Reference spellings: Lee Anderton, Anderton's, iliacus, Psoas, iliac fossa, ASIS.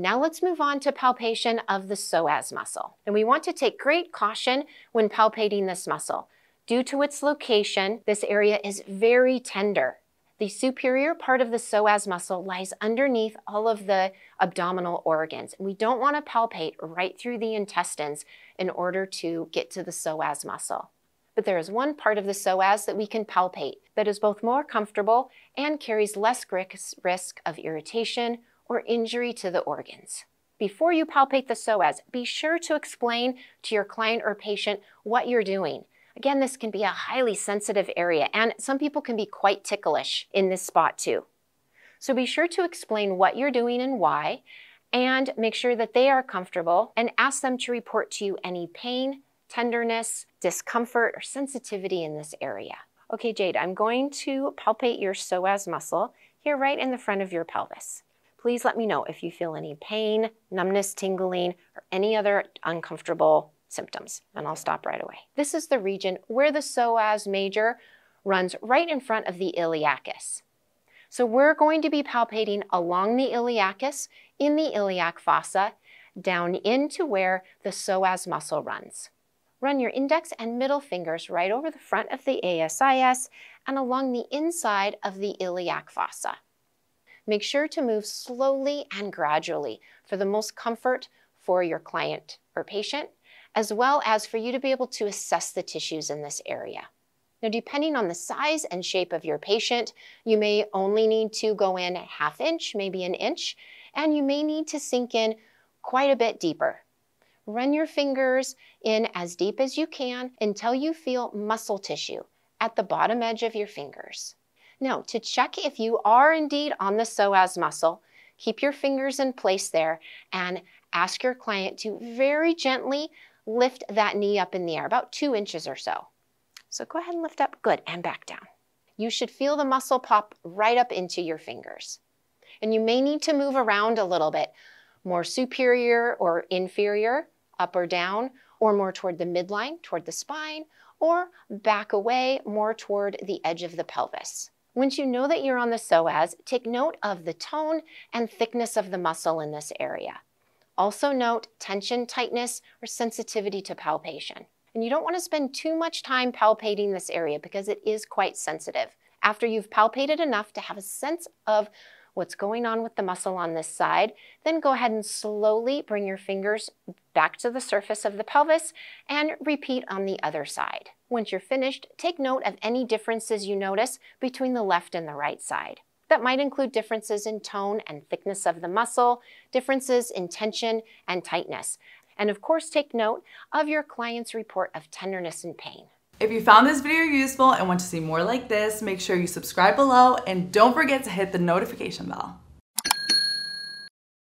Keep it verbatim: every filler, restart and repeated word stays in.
Now let's move on to palpation of the psoas muscle. And we want to take great caution when palpating this muscle. Due to its location, this area is very tender. The superior part of the psoas muscle lies underneath all of the abdominal organs. We don't want to palpate right through the intestines in order to get to the psoas muscle. But there is one part of the psoas that we can palpate that is both more comfortable and carries less risk of irritation or injury to the organs. Before you palpate the psoas, be sure to explain to your client or patient what you're doing. Again, this can be a highly sensitive area, and some people can be quite ticklish in this spot too. So be sure to explain what you're doing and why, and make sure that they are comfortable, and ask them to report to you any pain, tenderness, discomfort, or sensitivity in this area. Okay, Jade, I'm going to palpate your psoas muscle here right in the front of your pelvis. Please let me know if you feel any pain, numbness, tingling, or any other uncomfortable symptoms, and I'll stop right away. This is the region where the psoas major runs right in front of the iliacus. So we're going to be palpating along the iliacus, in the iliac fossa, down into where the psoas muscle runs. Run your index and middle fingers right over the front of the A S I S and along the inside of the iliac fossa. Make sure to move slowly and gradually for the most comfort for your client or patient, as well as for you to be able to assess the tissues in this area. Now, depending on the size and shape of your patient, you may only need to go in a half inch, maybe an inch, and you may need to sink in quite a bit deeper. Run your fingers in as deep as you can until you feel muscle tissue at the bottom edge of your fingers. Now, to check if you are indeed on the psoas muscle, keep your fingers in place there and ask your client to very gently lift that knee up in the air, about two inches or so. So go ahead and lift up, good, and back down. You should feel the muscle pop right up into your fingers. And you may need to move around a little bit, more superior or inferior, up or down, or more toward the midline, toward the spine, or back away, more toward the edge of the pelvis. Once you know that you're on the psoas, take note of the tone and thickness of the muscle in this area. Also note tension, tightness, or sensitivity to palpation. And you don't want to spend too much time palpating this area because it is quite sensitive. After you've palpated enough to have a sense of what's going on with the muscle on this side, then go ahead and slowly bring your fingers back to the surface of the pelvis and repeat on the other side. Once you're finished, take note of any differences you notice between the left and the right side. That might include differences in tone and thickness of the muscle, differences in tension and tightness. And of course, take note of your client's report of tenderness and pain. If you found this video useful and want to see more like this, make sure you subscribe below and don't forget to hit the notification bell.